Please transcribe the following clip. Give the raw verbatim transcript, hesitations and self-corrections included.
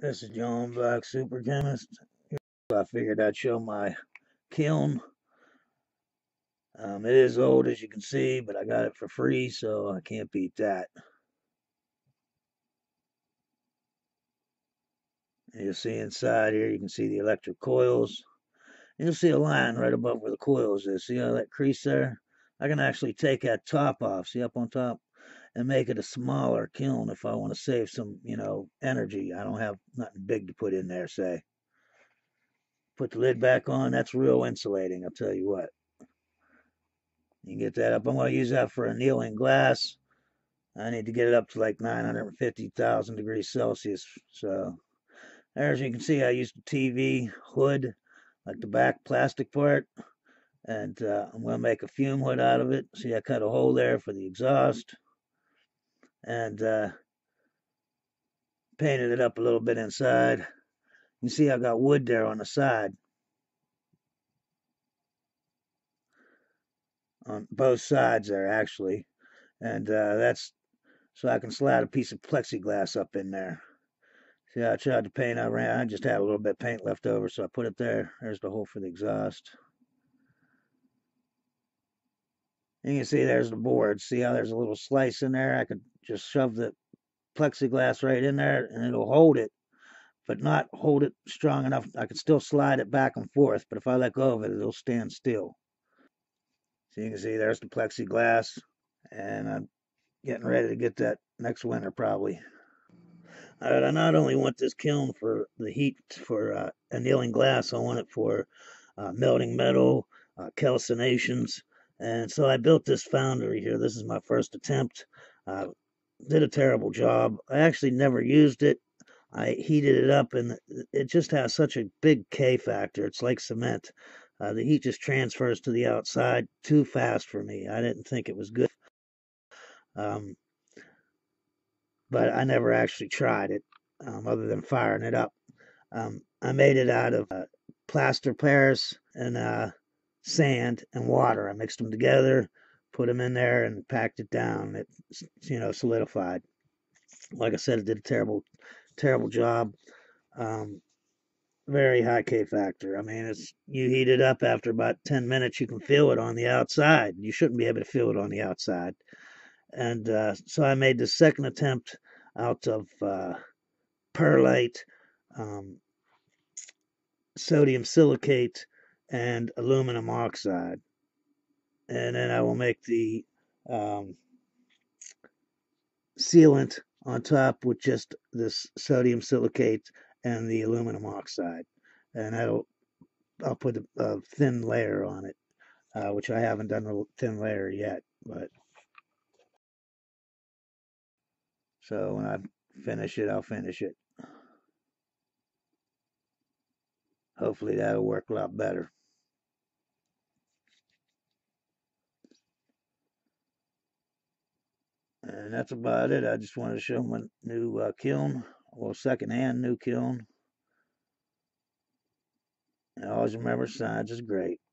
This is John Black, Super Chemist. I figured I'd show my kiln. Um, it is old, as you can see, but I got it for free, so I can't beat that. And you'll see inside here, you can see the electric coils. And you'll see a line right above where the coils is. See all that crease there? I can actually take that top off, see up on top, and make it a smaller kiln if I want to save some, you know, energy. I don't have nothing big to put in there, say. Put the lid back on. That's real insulating, I'll tell you what. You can get that up. I'm going to use that for annealing glass. I need to get it up to like nine hundred fifty thousand degrees Celsius. So, as you can see, I used the T V hood, like the back plastic part. And uh, I'm going to make a fume hood out of it. See, I cut a hole there for the exhaust. And uh, painted it up a little bit inside. You see I got wood there on the side. On both sides there, actually. And uh, that's so I can slide a piece of plexiglass up in there. See, I tried to paint around. I just had a little bit of paint left over, so I put it there. There's the hole for the exhaust. You can see there's the board. See how there's a little slice in there? I could just shove the plexiglass right in there and it'll hold it, but not hold it strong enough. I can still slide it back and forth, but if I let go of it, it'll stand still. So you can see there's the plexiglass, and I'm getting ready to get that next winter probably. I not only want this kiln for the heat for uh, annealing glass, I want it for uh, melting metal, uh, calcinations. And so I built this foundry here. This is my first attempt. I did a terrible job. I actually never used it. I heated it up, and it just has such a big K factor. It's like cement. Uh, the heat just transfers to the outside too fast for me. I didn't think it was good. Um, but I never actually tried it, um, other than firing it up. Um, I made it out of uh, plaster Paris and... Uh, sand and water. I mixed them together, put them in there, and packed it down. It, you know, solidified. Like I said, it did a terrible, terrible job. Um, very high K factor. I mean, it's you heat it up after about ten minutes, you can feel it on the outside. You shouldn't be able to feel it on the outside. And uh, so I made the second attempt out of uh, perlite, um, sodium silicate, and aluminum oxide. And then I will make the um, sealant on top with just this sodium silicate and the aluminum oxide. And that'll, I'll put a, a thin layer on it, uh, which I haven't done a thin layer yet. But so when I finish it, I'll finish it. Hopefully that'll work a lot better. And that's about it. I just wanted to show my new uh, kiln, well, second-hand new kiln. And always remember, science is great.